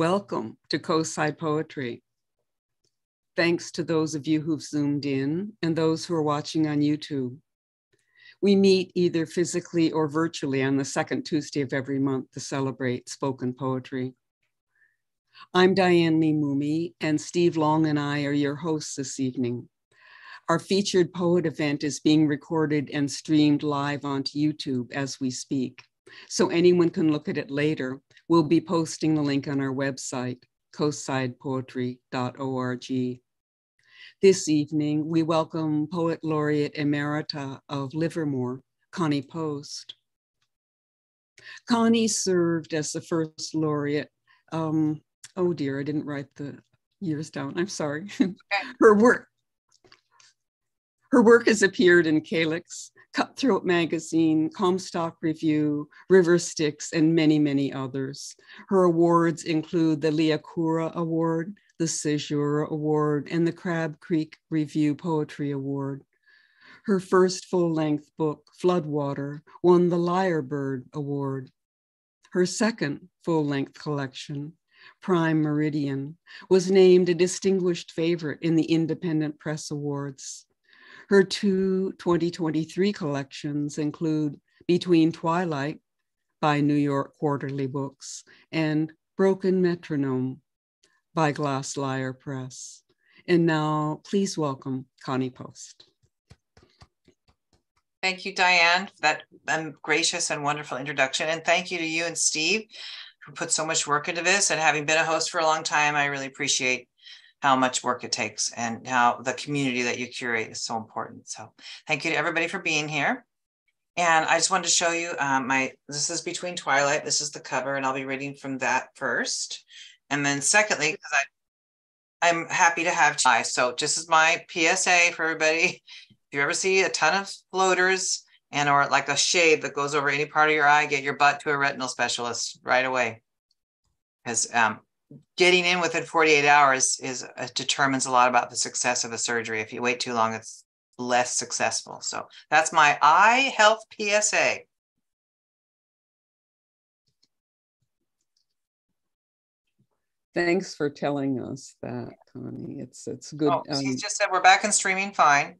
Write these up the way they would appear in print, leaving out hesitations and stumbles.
Welcome to Coastside Poetry. Thanks to those of you who've zoomed in and those who are watching on YouTube. We meet either physically or virtually on the second Tuesday of every month to celebrate spoken poetry. I'm Diane Lee Moomi, and Steve Long and I are your hosts this evening. Our featured poet event is being recorded and streamed live onto YouTube as we speak, so anyone can look at it later. We'll be posting the link on our website, coastsidepoetry.org. This evening, we welcome Poet Laureate Emerita of Livermore, Connie Post. Connie served as the first laureate. Oh dear, I didn't write the years down. I'm sorry. Her work has appeared in Calyx, Cutthroat Magazine, Comstock Review, River Styx, and many, many others. Her awards include the Liakoura Award, the Caesura Award, and the Crab Creek Review Poetry Award. Her first full-length book, Floodwater, won the Lyrebird Award. Her second full-length collection, Prime Meridian, was named a distinguished favorite in the Independent Press Awards. Her two 2023 collections include Between Twilight by New York Quarterly Books and Broken Metronome by Glass Lyre Press. And now, please welcome Connie Post. Thank you, Diane, for that gracious and wonderful introduction. And thank you to you and Steve, who put so much work into this. And having been a host for a long time, I really appreciate how much work it takes and how the community that you curate is so important. So thank you to everybody for being here. And I just wanted to show you this is Between Twilight. This is the cover, and I'll be reading from that first. And then secondly, because I'm happy to have Chai. So just as my PSA for everybody, if you ever see a ton of floaters and or like a shade that goes over any part of your eye, get your butt to a retinal specialist right away. Because getting in within 48 hours determines a lot about the success of a surgery. If you wait too long, it's less successful. So that's my eye health PSA. Thanks for telling us that, Connie. It's good. Oh, she just said we're back and streaming fine.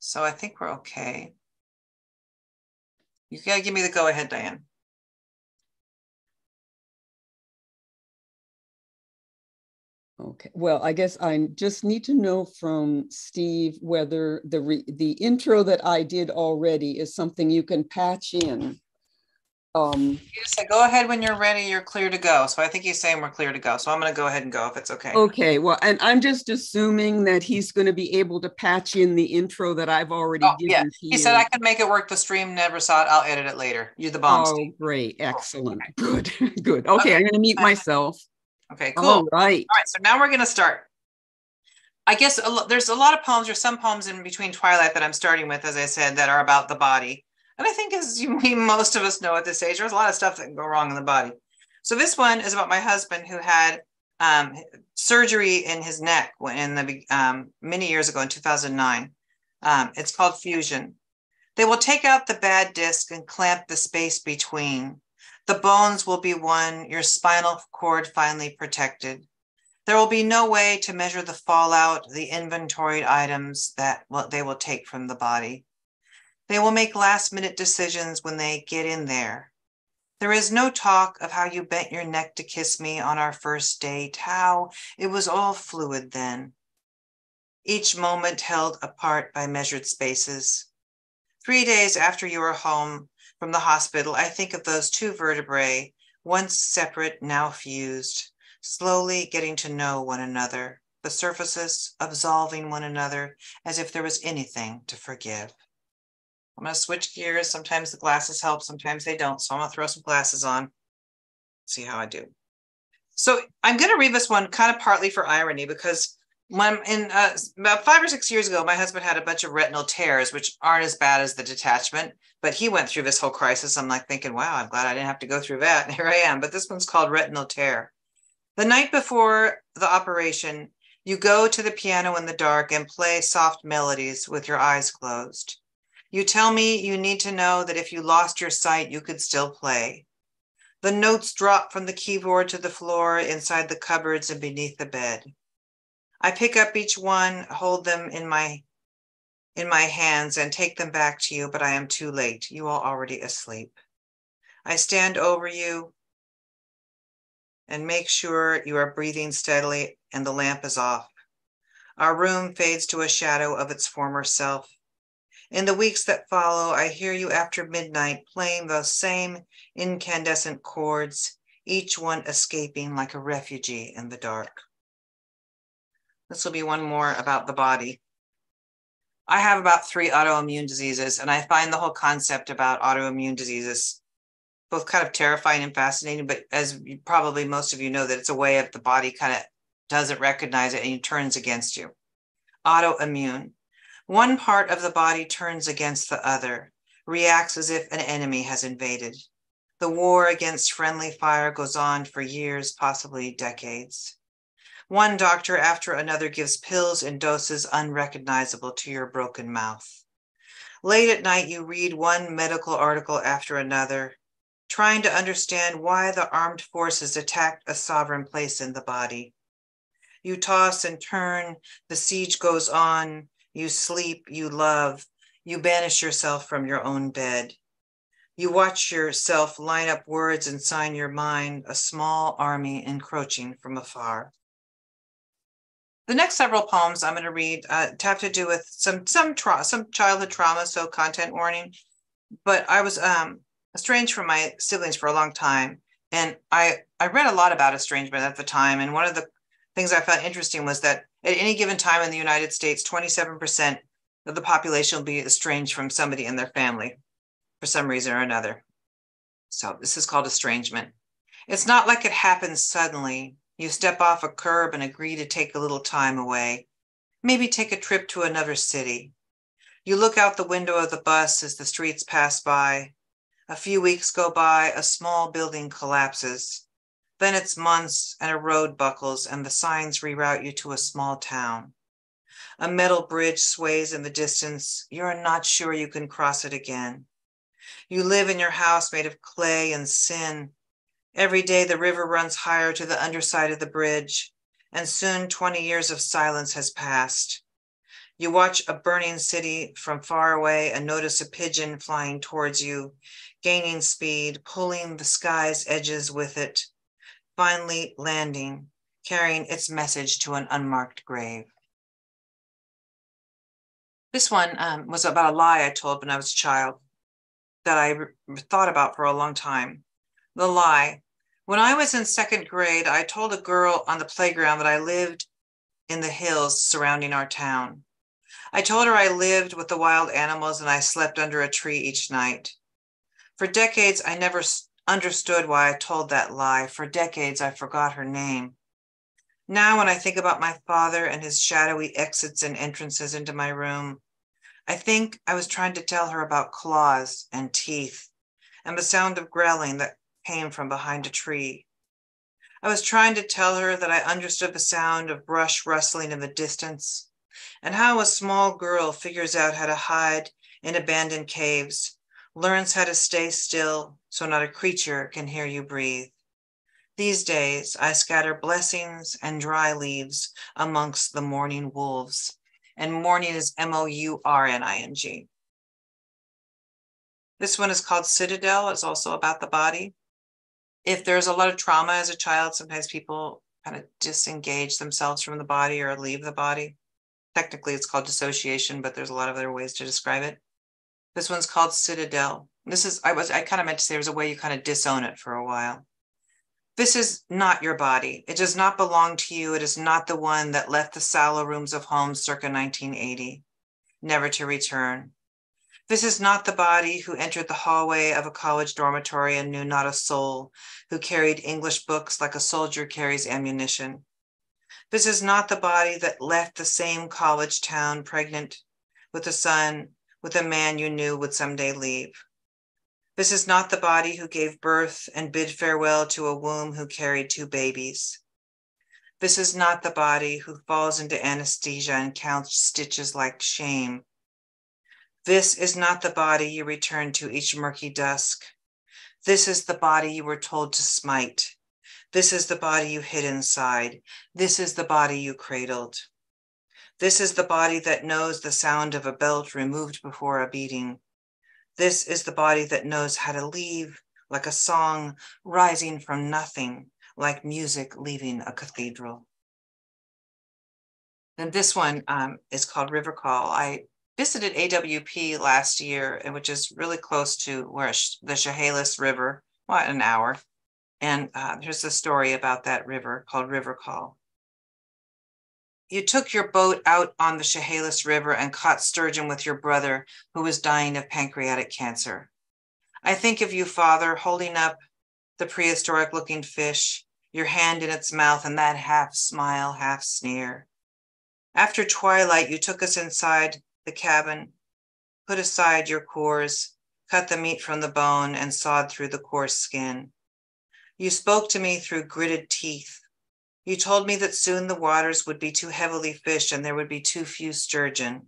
So I think we're okay. You gotta give me the go ahead, Diane. Okay, well, I guess I just need to know from Steve whether the intro that I did already is something you can patch in. Yes, go ahead when you're ready, you're clear to go. So I think he's saying we're clear to go. So I'm going to go ahead and go if it's okay. Okay, well, and I'm just assuming that he's going to be able to patch in the intro that I've already given. Yeah, he said I can make it work. The stream never saw it. I'll edit it later. You're the bomb. Oh, Steve. Great. Excellent. Oh, okay. Good. Good. Okay, I'm going to mute myself. Okay, cool. All right, so now we're going to start. I guess there's a lot of poems or some poems in Between Twilight that I'm starting with, as I said, that are about the body. And I think as most of us know at this age, there's a lot of stuff that can go wrong in the body. So this one is about my husband who had surgery in his neck in the, many years ago in 2009. It's called fusion. They will take out the bad disc and clamp the space between. The bones will be one, your spinal cord finally protected. There will be no way to measure the fallout, the inventoried items that they will take from the body. They will make last-minute decisions when they get in there. There is no talk of how you bent your neck to kiss me on our first date, how it was all fluid then. Each moment held apart by measured spaces. 3 days after you were home, from the hospital, I think of those two vertebrae, once separate, now fused, slowly getting to know one another, the surfaces absolving one another as if there was anything to forgive. I'm going to switch gears. Sometimes the glasses help, sometimes they don't. So I'm going to throw some glasses on, see how I do. So I'm going to read this one kind of partly for irony because when about 5 or 6 years ago, my husband had a bunch of retinal tears, which aren't as bad as the detachment, but he went through this whole crisis. I'm like thinking, wow, I'm glad I didn't have to go through that. And here I am. But this one's called Retinal Tear. The night before the operation, you go to the piano in the dark and play soft melodies with your eyes closed. You tell me you need to know that if you lost your sight, you could still play. The notes drop from the keyboard to the floor, inside the cupboards and beneath the bed. I pick up each one, hold them in my hands and take them back to you, but I am too late. You are already asleep. I stand over you and make sure you are breathing steadily and the lamp is off. Our room fades to a shadow of its former self. In the weeks that follow, I hear you after midnight playing those same incandescent chords, each one escaping like a refugee in the dark. This will be one more about the body. I have about 3 autoimmune diseases, and I find the whole concept about autoimmune diseases both kind of terrifying and fascinating, but as probably most of you know, that it's a way of the body kind of doesn't recognize it and it turns against you. Autoimmune. One part of the body turns against the other, reacts as if an enemy has invaded. The war against friendly fire goes on for years, possibly decades. One doctor after another gives pills and doses unrecognizable to your broken mouth. Late at night, you read one medical article after another, trying to understand why the armed forces attacked a sovereign place in the body. You toss and turn, the siege goes on, you sleep, you love, you banish yourself from your own bed. You watch yourself line up words and sign your mind, a small army encroaching from afar. The next several poems I'm going to read have to do with some childhood trauma, so content warning. But I was estranged from my siblings for a long time, and I read a lot about estrangement at the time, and one of the things I found interesting was that at any given time in the United States, 27% of the population will be estranged from somebody in their family for some reason or another. So this is called estrangement. It's not like it happens suddenly. You step off a curb and agree to take a little time away. Maybe take a trip to another city. You look out the window of the bus as the streets pass by. A few weeks go by, a small building collapses. Then it's months and a road buckles and the signs reroute you to a small town. A metal bridge sways in the distance. You're not sure you can cross it again. You live in your house made of clay and sin. Every day the river runs higher to the underside of the bridge, and soon 20 years of silence has passed. You watch a burning city from far away and notice a pigeon flying towards you, gaining speed, pulling the sky's edges with it, finally landing, carrying its message to an unmarked grave. This one was about a lie I told when I was a child that I thought about for a long time. The lie. When I was in 2nd grade, I told a girl on the playground that I lived in the hills surrounding our town. I told her I lived with the wild animals and I slept under a tree each night. For decades, I never understood why I told that lie. For decades, I forgot her name. Now, when I think about my father and his shadowy exits and entrances into my room, I think I was trying to tell her about claws and teeth and the sound of growling that came from behind a tree. I was trying to tell her that I understood the sound of brush rustling in the distance and how a small girl figures out how to hide in abandoned caves, learns how to stay still so not a creature can hear you breathe. These days, I scatter blessings and dry leaves amongst the mourning wolves, and mourning is M-O-U-R-N-I-N-G. This one is called Citadel. It's also about the body. If there's a lot of trauma as a child, sometimes people kind of disengage themselves from the body or leave the body. Technically, it's called dissociation, but there's a lot of other ways to describe it. This one's called Citadel. This is, I kind of meant to say there's a way you kind of disown it for a while. This is not your body. It does not belong to you. It is not the one that left the sallow rooms of home circa 1980, never to return. This is not the body who entered the hallway of a college dormitory and knew not a soul, who carried English books like a soldier carries ammunition. This is not the body that left the same college town pregnant with a son, with a man you knew would someday leave. This is not the body who gave birth and bid farewell to a womb who carried 2 babies. This is not the body who falls into anesthesia and counts stitches like shame. This is not the body you return to each murky dusk. This is the body you were told to smite. This is the body you hid inside. This is the body you cradled. This is the body that knows the sound of a belt removed before a beating. This is the body that knows how to leave, like a song rising from nothing, like music leaving a cathedral. And this one is called River Call. I visited AWP last year, which is really close to where the Chehalis River, what, an hour. And there's a story about that river called River Call. You took your boat out on the Chehalis River and caught sturgeon with your brother, who was dying of pancreatic cancer. I think of you, Father, holding up the prehistoric-looking fish, your hand in its mouth, and that half-smile, half-sneer. After twilight, you took us inside the cabin, put aside your cores, cut the meat from the bone, and sawed through the coarse skin. You spoke to me through gritted teeth. You told me that soon the waters would be too heavily fished and there would be too few sturgeon.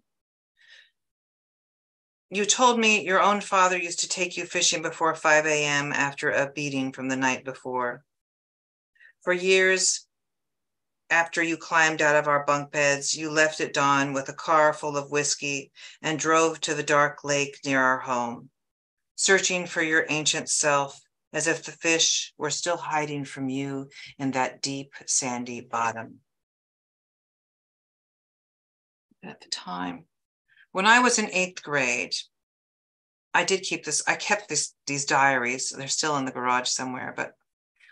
You told me your own father used to take you fishing before 5 a.m. after a beating from the night before. For years after you climbed out of our bunk beds, you left at dawn with a car full of whiskey and drove to the dark lake near our home, searching for your ancient self, as if the fish were still hiding from you in that deep sandy bottom. At the time, when I was in 8th grade, I kept these diaries. They're still in the garage somewhere, but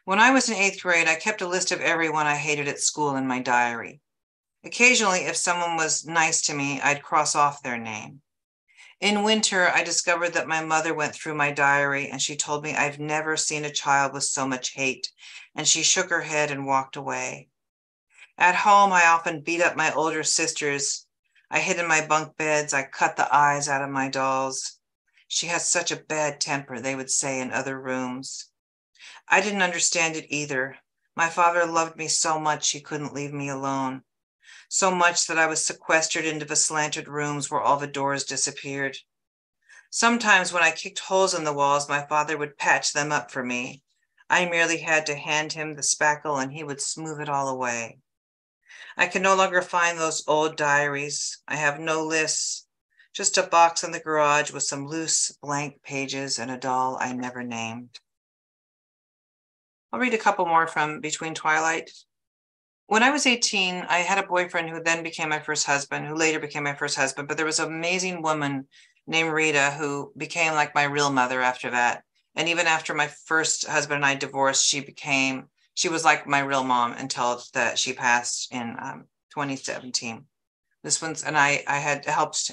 when I was in 8th grade, I kept a list of everyone I hated at school in my diary. Occasionally, if someone was nice to me, I'd cross off their name. In winter, I discovered that my mother went through my diary and she told me I've never seen a child with so much hate, and she shook her head and walked away. At home, I often beat up my older sisters. I hid in my bunk beds. I cut the eyes out of my dolls. She has such a bad temper, they would say in other rooms. I didn't understand it either. My father loved me so much he couldn't leave me alone. So much that I was sequestered into the slanted rooms where all the doors disappeared. Sometimes when I kicked holes in the walls, my father would patch them up for me. I merely had to hand him the spackle and he would smooth it all away. I can no longer find those old diaries. I have no lists, just a box in the garage with some loose blank pages and a doll I never named. I'll read a couple more from Between Twilight. When I was 18, I had a boyfriend who then became my first husband, who later became my first husband, but there was an amazing woman named Rita who became like my real mother after that. And even after my first husband and I divorced, she was like my real mom until she passed in 2017. This one's, and I had helped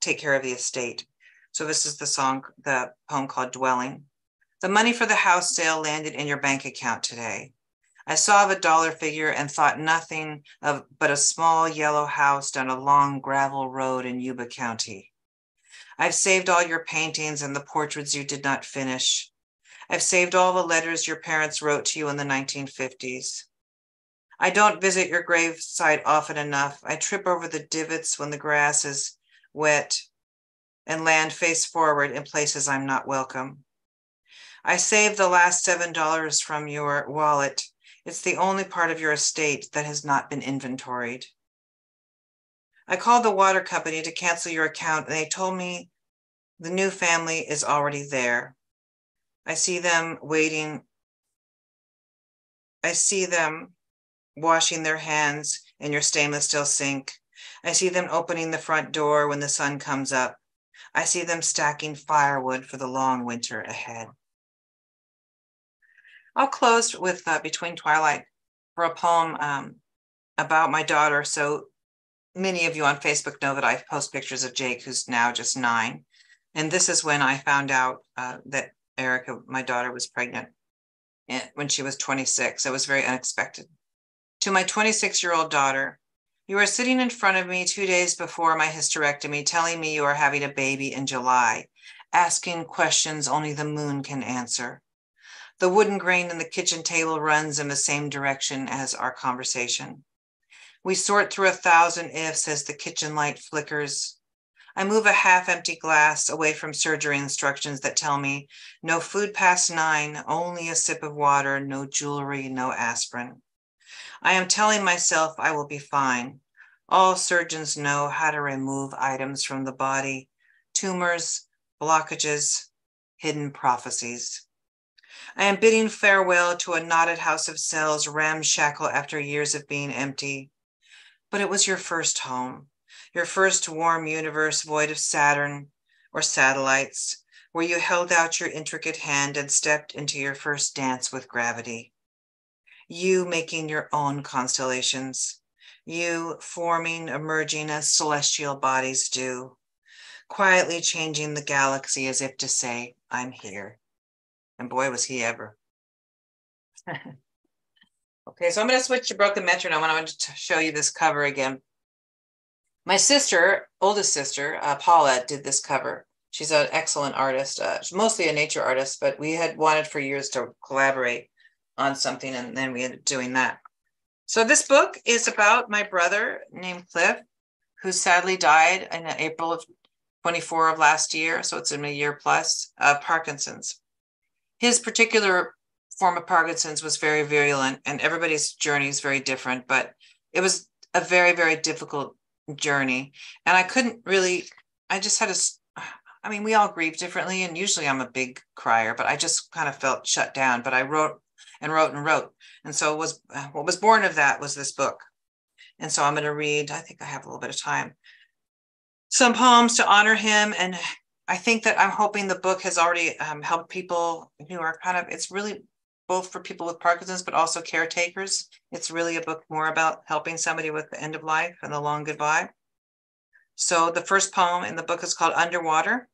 take care of the estate. So this is the poem called Dwelling. The money for the house sale landed in your bank account today. I saw the dollar figure and thought nothing of but a small yellow house down a long gravel road in Yuba County. I've saved all your paintings and the portraits you did not finish. I've saved all the letters your parents wrote to you in the 1950s. I don't visit your gravesite often enough. I trip over the divots when the grass is wet and land face forward in places I'm not welcome. I saved the last $7 from your wallet. It's the only part of your estate that has not been inventoried. I called the water company to cancel your account, and they told me the new family is already there. I see them waiting. I see them washing their hands in your stainless steel sink. I see them opening the front door when the sun comes up. I see them stacking firewood for the long winter ahead. I'll close with Between Twilight for a poem about my daughter. So many of you on Facebook know that I post pictures of Jake, who's now just 9. And this is when I found out that Erica, my daughter, was pregnant when she was 26. It was very unexpected. To my 26-year-old daughter, you are sitting in front of me 2 days before my hysterectomy, telling me you are having a baby in July, asking questions only the moon can answer. The wooden grain in the kitchen table runs in the same direction as our conversation. We sort through 1,000 ifs as the kitchen light flickers. I move a half-empty glass away from surgery instructions that tell me no food past 9, only a sip of water, no jewelry, no aspirin. I am telling myself I will be fine. All surgeons know how to remove items from the body, tumors, blockages, hidden prophecies. I am bidding farewell to a knotted house of cells, ramshackle after years of being empty. But it was your first home, your first warm universe void of Saturn or satellites, where you held out your intricate hand and stepped into your first dance with gravity. You making your own constellations, you forming, emerging as celestial bodies do, quietly changing the galaxy as if to say, I'm here. And boy, was he ever. Okay, so I'm going to switch to Broken Metronome, and I want to show you this cover again. My sister, oldest sister, Paula, did this cover. She's an excellent artist, mostly a nature artist, but we had wanted for years to collaborate on something, and then we ended up doing that. So this book is about my brother named Cliff, who sadly died in April of 24 of last year, so it's in a year plus, Parkinson's. His particular form of Parkinson's was very virulent, and everybody's journey is very different, but it was a very, very difficult journey. And I couldn't really, I just had a, I mean, we all grieve differently, and usually I'm a big crier, but I just kind of felt shut down. But I wrote and wrote and wrote. And so what was born of that was this book. And so I'm going to read, I think I have a little bit of time, some poems to honor him. And I think that I'm hoping the book has already helped people who are kind of, it's really both for people with Parkinson's, but also caretakers. It's really a book more about helping somebody with the end of life and the long goodbye. So the first poem in the book is called Underwater.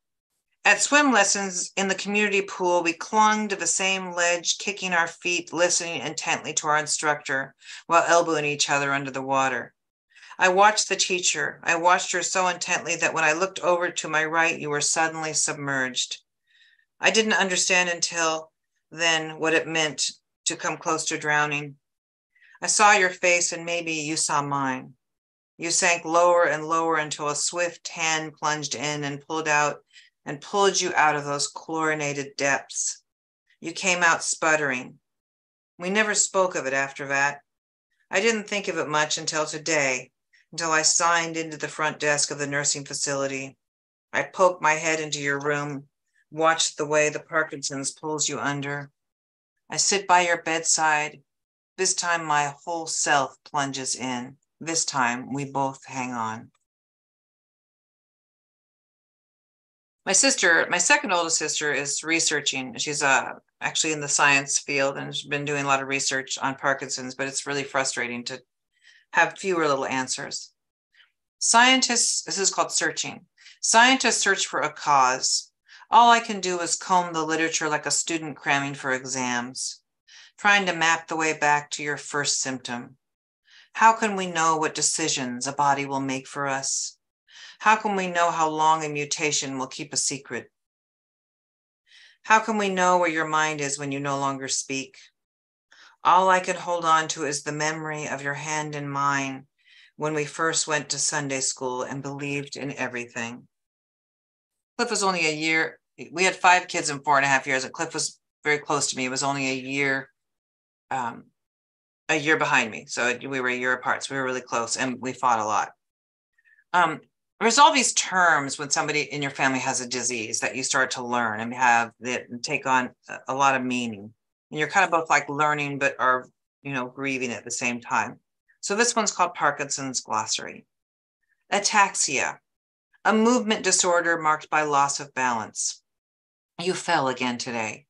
At swim lessons in the community pool, we clung to the same ledge, kicking our feet, listening intently to our instructor while elbowing each other under the water. I watched the teacher. I watched her so intently that when I looked over to my right, you were suddenly submerged. I didn't understand until then what it meant to come close to drowning. I saw your face, and maybe you saw mine. You sank lower and lower until a swift hand plunged in and pulled out, and pulled you out of those chlorinated depths. You came out sputtering. We never spoke of it after that. I didn't think of it much until today, until I signed into the front desk of the nursing facility. I poked my head into your room, watched the way the Parkinson's pulls you under. I sit by your bedside. This time my whole self plunges in. This time we both hang on. My sister, my second oldest sister, is researching. She's actually in the science field and has been doing a lot of research on Parkinson's, but it's really frustrating to have fewer little answers. Scientists, this is called searching. Scientists search for a cause. All I can do is comb the literature like a student cramming for exams, trying to map the way back to your first symptom. How can we know what decisions a body will make for us? How can we know how long a mutation will keep a secret? How can we know where your mind is when you no longer speak? All I can hold on to is the memory of your hand in mine when we first went to Sunday school and believed in everything. Cliff was only a year. We had 5 kids in 4.5 years, and Cliff was very close to me. It was only a year behind me. So we were a year apart. So we were really close, and we fought a lot. There's all these terms when somebody in your family has a disease that you start to learn and have that take on a lot of meaning. And you're kind of both like learning, but are, you know, grieving at the same time. So this one's called Parkinson's Glossary. Ataxia, a movement disorder marked by loss of balance. You fell again today.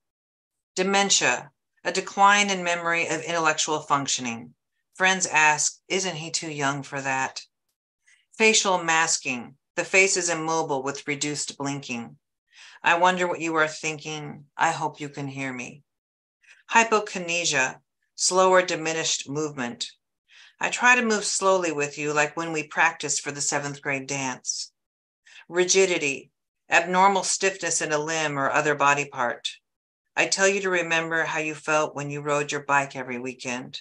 Dementia, a decline in memory of intellectual functioning. Friends ask, isn't he too young for that? Facial masking, the face is immobile with reduced blinking. I wonder what you are thinking. I hope you can hear me. Hypokinesia, slower diminished movement. I try to move slowly with you like when we practiced for the 7th grade dance. Rigidity, abnormal stiffness in a limb or other body part. I tell you to remember how you felt when you rode your bike every weekend.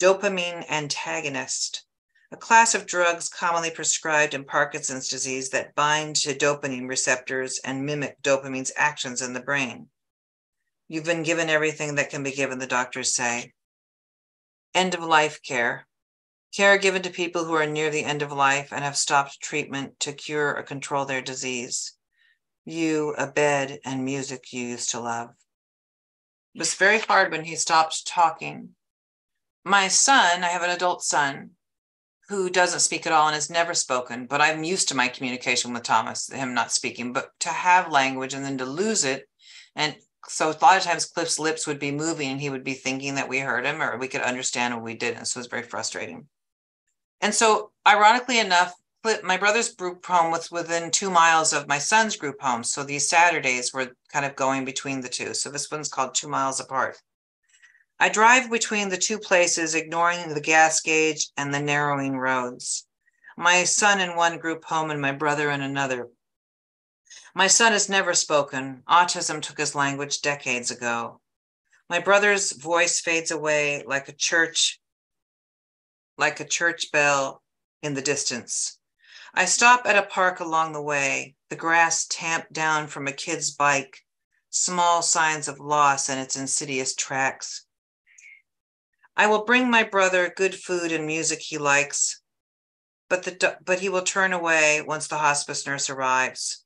Dopamine antagonist, a class of drugs commonly prescribed in Parkinson's disease that bind to dopamine receptors and mimic dopamine's actions in the brain. You've been given everything that can be given, the doctors say. End of life care. Care given to people who are near the end of life and have stopped treatment to cure or control their disease. You, a bed, and music you used to love. It was very hard when he stopped talking. My son, I have an adult son who doesn't speak at all and has never spoken, but I'm used to my communication with Thomas, him not speaking, but to have language and then to lose it. And so a lot of times Cliff's lips would be moving and he would be thinking that we heard him or we could understand what we didn't. So it was very frustrating. And so ironically enough, my brother's group home was within 2 miles of my son's group home. So these Saturdays were kind of going between the two. So this one's called 2 miles apart. I drive between the two places, ignoring the gas gauge and the narrowing roads. My son in one group home and my brother in another. My son has never spoken. Autism took his language decades ago. My brother's voice fades away like a church bell in the distance. I stop at a park along the way, the grass tamped down from a kid's bike, small signs of loss in its insidious tracks. I will bring my brother good food and music he likes, but he will turn away once the hospice nurse arrives.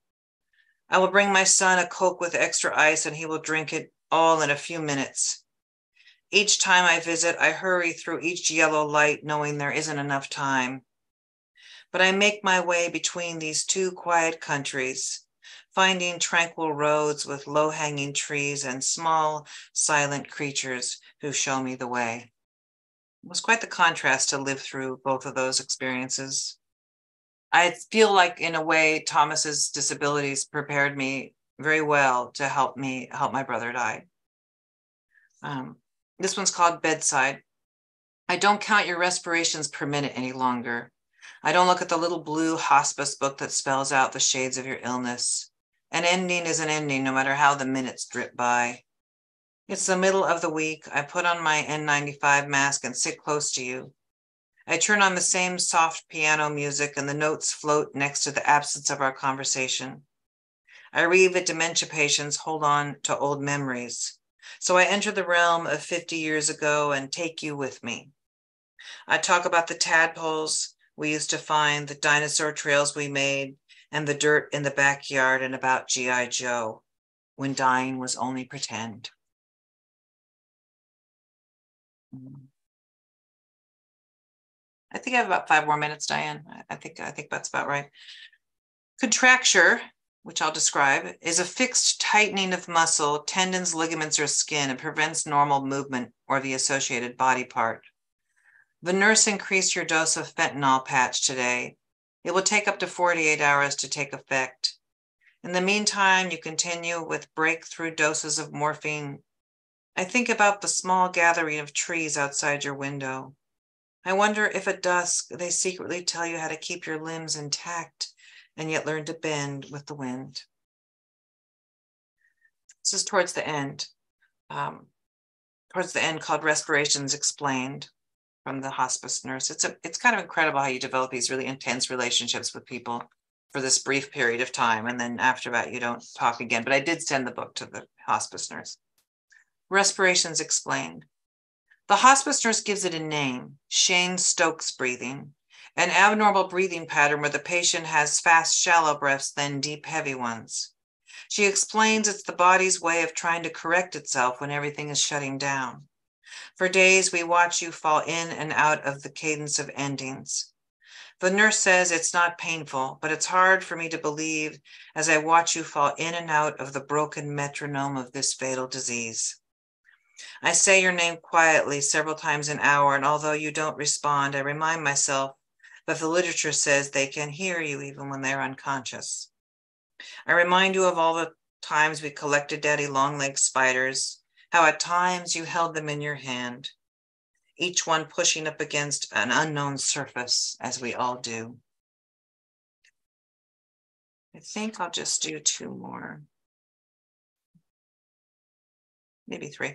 I will bring my son a Coke with extra ice and he will drink it all in a few minutes. Each time I visit, I hurry through each yellow light knowing there isn't enough time. But I make my way between these two quiet countries, finding tranquil roads with low-hanging trees and small, silent creatures who show me the way. It was quite the contrast to live through both of those experiences. I feel like, in a way, Thomas's disabilities prepared me very well to help my brother die. This one's called Bedside. I don't count your respirations per minute any longer. I don't look at the little blue hospice book that spells out the shades of your illness. An ending is an ending, no matter how the minutes drip by. It's the middle of the week. I put on my N95 mask and sit close to you. I turn on the same soft piano music and the notes float next to the absence of our conversation. I read that dementia patients hold on to old memories. So I enter the realm of 50 years ago and take you with me. I talk about the tadpoles we used to find, the dinosaur trails we made, and the dirt in the backyard, and about G.I. Joe, when dying was only pretend. I think I have about 5 more minutes, Diane. I think that's about right. Contracture, which I'll describe, is a fixed tightening of muscle, tendons, ligaments, or skin, and prevents normal movement or the associated body part. The nurse increased your dose of fentanyl patch today. It will take up to 48 hours to take effect. In the meantime, you continue with breakthrough doses of morphine. I think about the small gathering of trees outside your window. I wonder if at dusk they secretly tell you how to keep your limbs intact and yet learn to bend with the wind. This is towards the end. Called Respirations Explained, from the hospice nurse. It's kind of incredible how you develop these really intense relationships with people for this brief period of time. And then after that, you don't talk again. But I did send the book to the hospice nurse. Respirations Explained. The hospice nurse gives it a name, Cheyne Stokes breathing, an abnormal breathing pattern where the patient has fast, shallow breaths, then deep, heavy ones. She explains it's the body's way of trying to correct itself when everything is shutting down. For days, we watch you fall in and out of the cadence of endings. The nurse says it's not painful, but it's hard for me to believe as I watch you fall in and out of the broken metronome of this fatal disease. I say your name quietly several times an hour, and although you don't respond, I remind myself that the literature says they can hear you even when they're unconscious. I remind you of all the times we collected daddy long-legged spiders, how at times you held them in your hand, each one pushing up against an unknown surface, as we all do. I think I'll just do 2 more, maybe 3.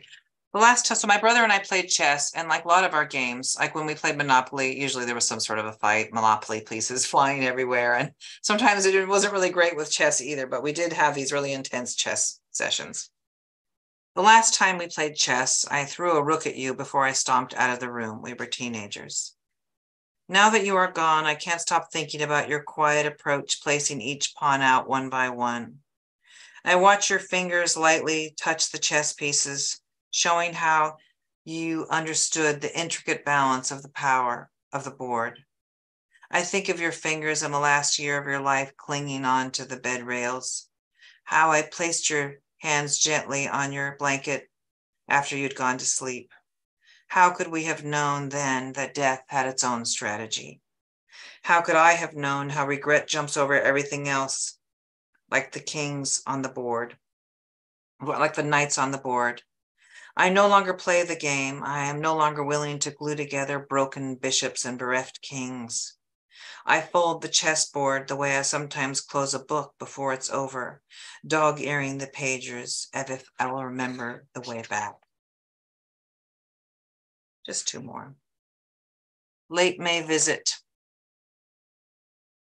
The last test, so my brother and I played chess, and like a lot of our games, like when we played Monopoly, usually there was some sort of a fight, Monopoly pieces flying everywhere. And sometimes it wasn't really great with chess either, but we did have these really intense chess sessions. The last time we played chess, I threw a rook at you before I stomped out of the room. We were teenagers. Now that you are gone, I can't stop thinking about your quiet approach, placing each pawn out one by one. I watch your fingers lightly touch the chess pieces, showing how you understood the intricate balance of the power of the board. I think of your fingers in the last year of your life clinging on to the bed rails, how I placed your hands gently on your blanket after you'd gone to sleep. How could we have known then that death had its own strategy? How could I have known how regret jumps over everything else, like the kings on the board, like the knights on the board? I no longer play the game. I am no longer willing to glue together broken bishops and bereft kings. I fold the chessboard the way I sometimes close a book before it's over, dog-earing the pages as if I will remember the way back. Just two more. Late May visit.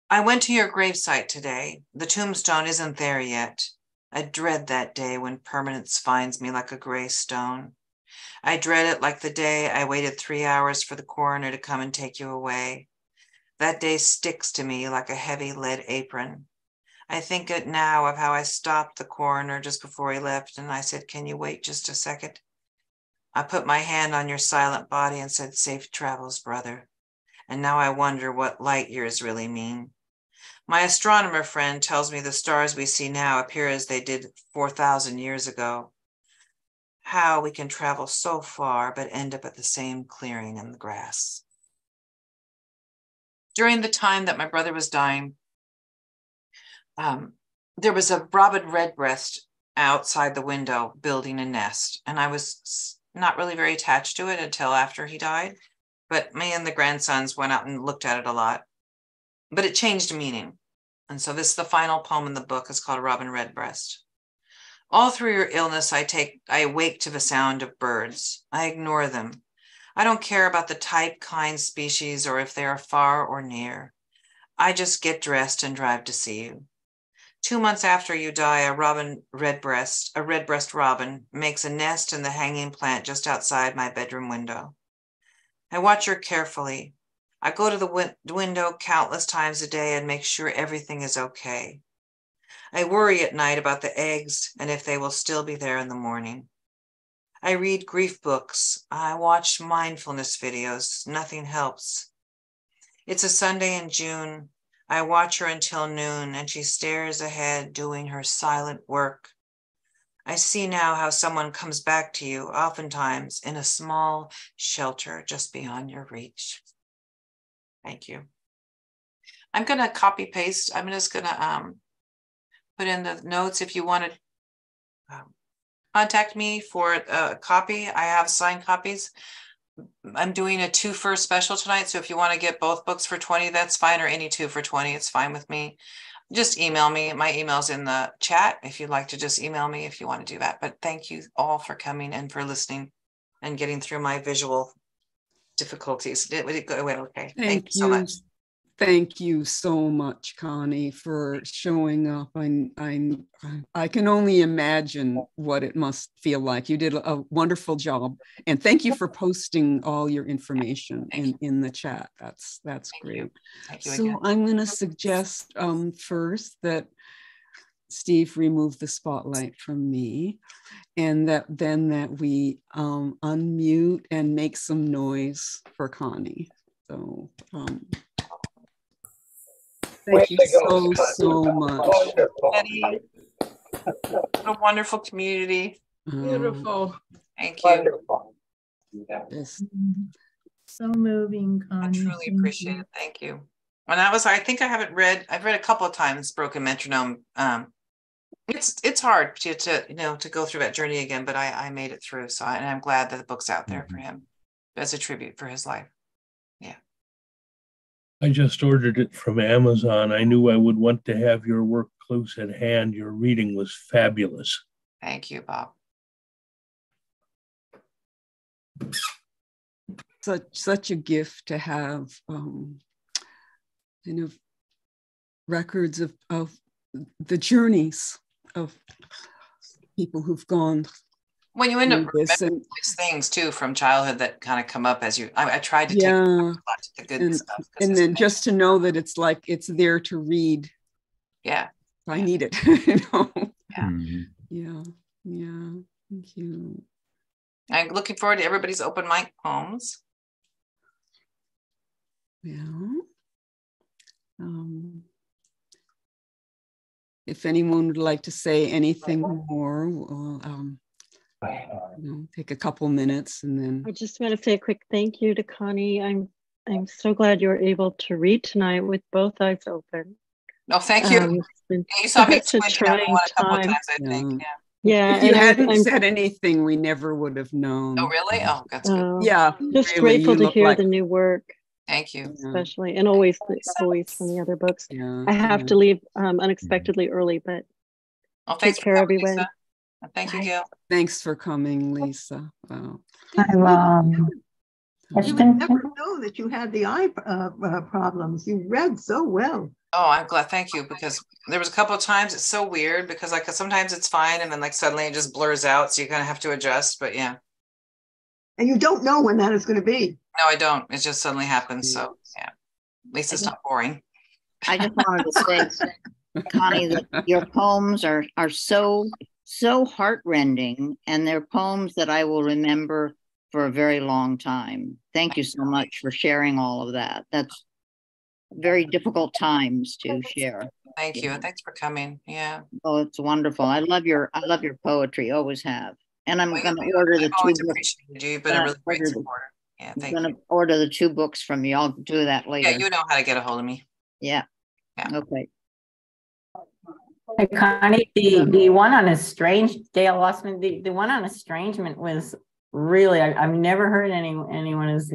I went to your gravesite today. The tombstone isn't there yet. I dread that day when permanence finds me like a gray stone. I dread it like the day I waited 3 hours for the coroner to come and take you away. That day sticks to me like a heavy lead apron. I think it now of how I stopped the coroner just before he left, and I said, "Can you wait just a second?" I put my hand on your silent body and said, "Safe travels, brother." And now I wonder what light years really mean. My astronomer friend tells me the stars we see now appear as they did 4,000 years ago. How we can travel so far but end up at the same clearing in the grass. During the time that my brother was dying, there was a Robin Redbreast outside the window building a nest, and I was not really very attached to it until after he died, but me and the grandsons went out and looked at it a lot, but it changed meaning. And so this is the final poem in the book. It's called Robin Redbreast. All through your illness, I awake to the sound of birds. I ignore them. I don't care about the type, kind, species, or if they are far or near. I just get dressed and drive to see you. 2 months after you die, a redbreast robin, makes a nest in the hanging plant just outside my bedroom window. I watch her carefully. I go to the window countless times a day and make sure everything is okay. I worry at night about the eggs and if they will still be there in the morning. I read grief books. I watch mindfulness videos. Nothing helps. It's a Sunday in June. I watch her until noon, and she stares ahead, doing her silent work. I see now how someone comes back to you, oftentimes in a small shelter just beyond your reach. Thank you. I'm going to copy paste. I'm just going to put in the notes if you want to contact me for a copy. I have signed copies. I'm doing a 2-for special tonight, so if you want to get both books for $20, that's fine, or any 2 for $20, it's fine with me. Just email me. My email's in the chat if you'd like to just email me if you want to do that. But thank you all for coming and for listening and getting through my visual difficulties. Did it go away okay? Thank you so much. Thank you so much, Connie, for showing up. I can only imagine what it must feel like. You did a wonderful job. And thank you for posting all your information in the chat. That's great. Thank you again. So I'm going to suggest first that Steve remove the spotlight from me, and that we unmute and make some noise for Connie. So. Thank you so much. What a wonderful community. Beautiful. Thank you. Wonderful. Yeah. So moving, Connie. I truly appreciate it. Thank you. When I was, I think I haven't read, I've read a couple of times Broken Metronome. It's hard to go through that journey again, but I made it through. So and I'm glad that the book's out there for him as a tribute for his life. Yeah. I just ordered it from Amazon. I knew I would want to have your work close at hand. Your reading was fabulous. Thank you, Bob. such a gift to have kind of records of the journeys of people who've gone. Well, you end up remembering these things too from childhood that kind of come up as you. I tried to take the good stuff, and then just to know that it's like it's there to read. Yeah, if I need it. You know? Yeah. Mm-hmm. Yeah. Thank you. I'm looking forward to everybody's open mic poems. Yeah. If anyone would like to say anything more, we'll, take a couple minutes and then. I just want to say a quick thank you to Connie. I'm so glad you were able to read tonight with both eyes open. No, thank you. You saw me switching up one a couple times, I think. Yeah. If you hadn't said anything, we never would have known. Oh, really? Oh, that's good. Yeah. Just really, grateful to hear the new work. Thank you. Especially, and always from the other books. Yeah, I have to leave unexpectedly early, but take care, everyone. Thank you, Gail. Thanks for coming, Lisa. Wow. You would never know that you had the eye problems. You read so well. Oh, I'm glad. Thank you. Because there was a couple of times it's so weird because like sometimes it's fine and then like suddenly it just blurs out. So you kind of have to adjust. But yeah. And you don't know when that is going to be. No, I don't. It just suddenly happens. So yeah, at least it's not boring. I just wanted to say, Connie, that your poems are so heart-rending, and they're poems that I will remember for a very long time. Thank you so much for sharing all of that. That's very difficult times to share. Thank you. Thanks for coming. Yeah. Oh, it's wonderful. I love your poetry. Always have. And I'm going to order the two books. You been a really great supporter. Yeah, thank you. I'm going to order the two books from you. I'll do that later. Yeah, you know how to get a hold of me. Yeah. Yeah. Okay. Hey, Connie, the one on estrangement, Gail Lossman, the one on estrangement was really, I've never heard anyone is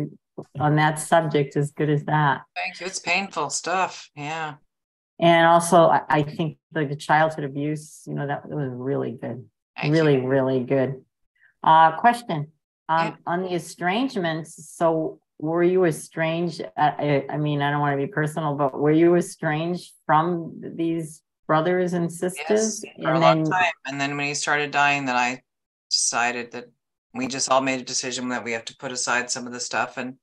on that subject as good as that. Thank you. It's painful stuff. Yeah. And also, I think the childhood abuse, you know, that was really good. Really good. Question on the estrangements. So were you estranged? I mean, I don't want to be personal, but were you estranged from these brothers and sisters? Yes, for a long time. And then when he started dying, then I decided that we just all made a decision that we have to put aside some of the stuff. And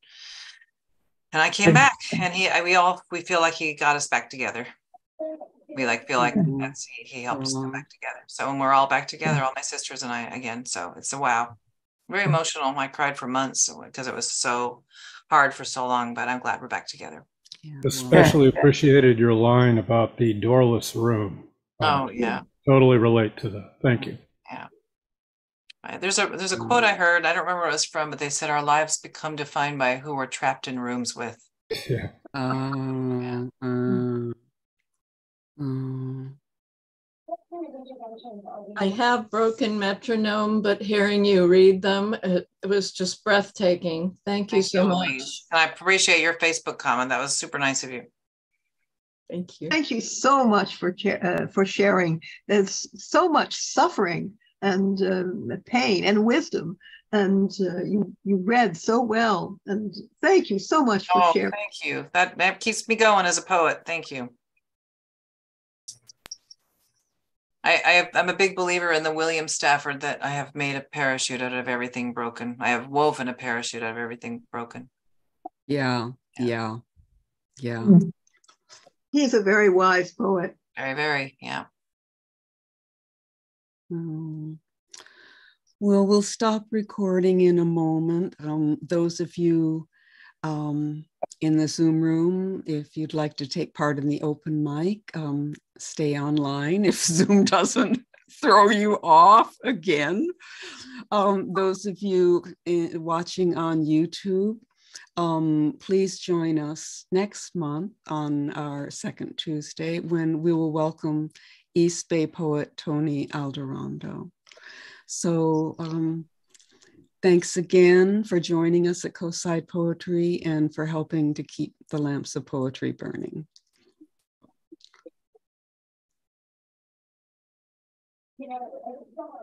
I came back, and we feel like he got us back together. We he helped us come back together. So when we're all back together, all my sisters and I again. So it's a wow. Very emotional. I cried for months because it was so hard for so long, but I'm glad we're back together. Yeah. Especially appreciated your line about the doorless room. Oh, yeah. Totally relate to that. Thank you. Yeah. There's a quote I heard. I don't remember where it was from, but they said our lives become defined by who we're trapped in rooms with. Yeah. I have Broken Metronome, but hearing you read them, it was just breathtaking. Thank you so much. And I appreciate your Facebook comment. That was super nice of you. Thank you. Thank you so much for sharing. There's so much suffering and pain and wisdom, and you read so well. And thank you so much for sharing. Thank you. That keeps me going as a poet. Thank you. I'm a big believer in the William Stafford that I have made a parachute out of everything broken. I have woven a parachute out of everything broken. Yeah. He's a very wise poet. Very, very, yeah. Well, we'll stop recording in a moment. Those of you in the Zoom room, if you'd like to take part in the open mic, stay online if Zoom doesn't throw you off again. Those of you watching on YouTube, please join us next month on our second Tuesday when we will welcome East Bay poet Tony Alderondo. So thanks again for joining us at Coastside Poetry and for helping to keep the lamps of poetry burning. You know,